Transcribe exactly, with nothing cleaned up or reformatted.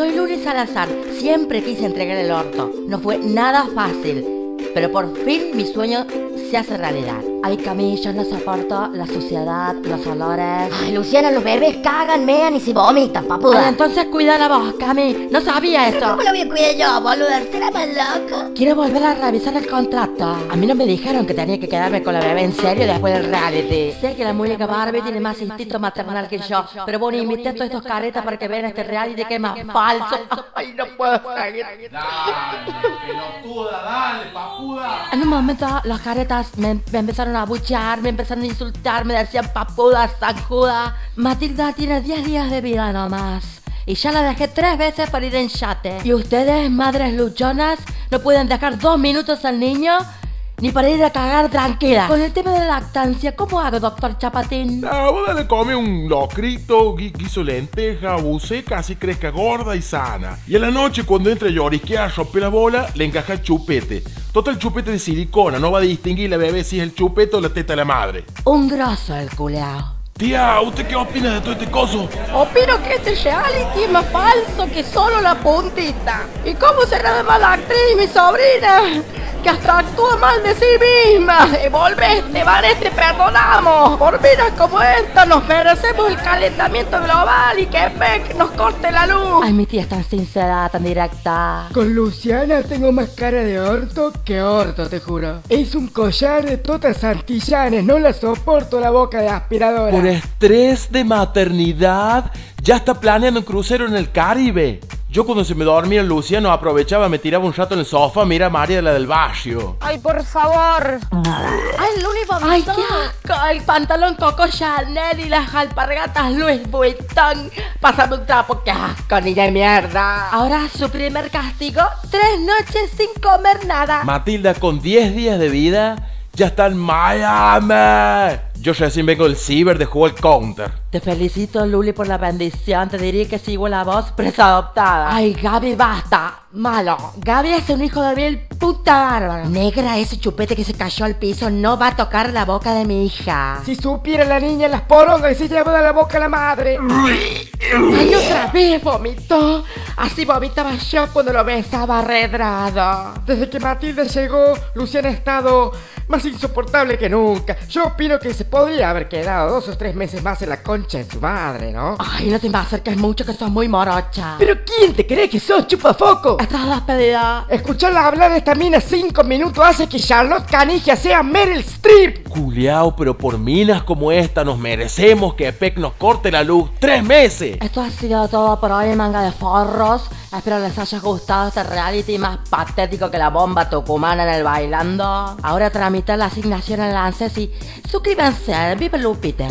Soy Luciana Salazar, siempre quise entregar el orto. No fue nada fácil, pero por fin mi sueño se hace realidad. Ay, Camilla, no soporto la suciedad, los olores. Ay, Luciana, los bebés cagan, mean y si vomitan, papuda. Ay, entonces cuidala vos, Cami. No sabía eso. ¿Cómo lo voy a cuidar yo, boluda? ¿Será más loco? Quiero volver a revisar el contrato. A mí no me dijeron que tenía que quedarme con la bebé en serio después del reality. Sé que la muñeca Barbie tiene más instinto maternal que yo, pero bueno, invité a todos estos caretas para que vean este reality que es más falso. Ay, no puedo seguir. Dale, pelotuda, dale, papuda. En un momento, los caretas me, me empezaron a abuchear, me empezaron a insultar, me decían papuda, zancuda. Matilda tiene diez días de vida nomás y ya la dejé tres veces para ir en yate. Y ustedes, madres luchonas, no pueden dejar dos minutos al niño ni para ir a cagar tranquila. Con el tema de la lactancia, ¿cómo hago, doctor Chapatín? La boda le come un locrito, guiso lenteja, buceca, así crezca gorda y sana. Y a la noche, cuando entra a llorisquear, rompe la bola, le encaja el chupete. Total chupete de silicona, no va a distinguir la bebé si es el chupete o la teta de la madre. Un grosso el culeao. Tía, ¿usted qué opina de todo este coso? Opino que este reality es más falso que solo la puntita. ¿Y cómo será de mala actriz, mi sobrina? Que hasta actúa mal de sí misma. Y volvete, vale, te perdonamos. Por miras como esta nos merecemos el calentamiento global y que F E C nos corte la luz. Ay, mi tía es tan sincera, tan directa. Con Luciana tengo más cara de orto que orto, te juro. Es un collar de totas santillanes, no la soporto la boca de aspiradora. Por estrés de maternidad, ya está planeando un crucero en el Caribe. Yo cuando se me dormía Luciana aprovechaba, me tiraba un rato en el sofá, mira a María de la del barrio. Ay, por favor. Ay, Luli, ay, qué asco. El pantalón Coco Chanel y las alpargatas Louis Vuitton. Pásame un trapo, qué asco, niña de mierda. Ahora su primer castigo, tres noches sin comer nada. Matilda con diez días de vida ya está en Miami. Yo recién vengo del ciber de jugar el counter. Te felicito, Luli, por la bendición. Te diría que sigo la voz, pero es adoptada. Ay, Gaby, basta. Malo. Gaby es un hijo de mil puta bárbara. Negra, ese chupete que se cayó al piso no va a tocar la boca de mi hija. Si supiera la niña las porongas y se llevó de la boca a la madre. Ay, otra vez vomitó. Así vomitaba yo cuando lo besaba redrado. Desde que Matilda llegó, Luciana ha estado más insoportable que nunca. Yo opino que se podría haber quedado dos o tres meses más en la concha de su madre, ¿no? Ay, no te me acerques mucho que sos muy morocha. ¿Pero quién te cree que sos, chupafoco? Estás despedida. Escucharla hablar de esta mina cinco minutos hace que Charlotte Canigia sea Meryl Streep. Culeao, pero por minas como esta nos merecemos que Peck nos corte la luz tres meses. Esto ha sido todo por hoy, manga de forros. Espero les haya gustado este reality más patético que la bomba tucumana en el bailando. Ahora tramitar la asignación en el ANSES y suscríbanse al Viva Lupita.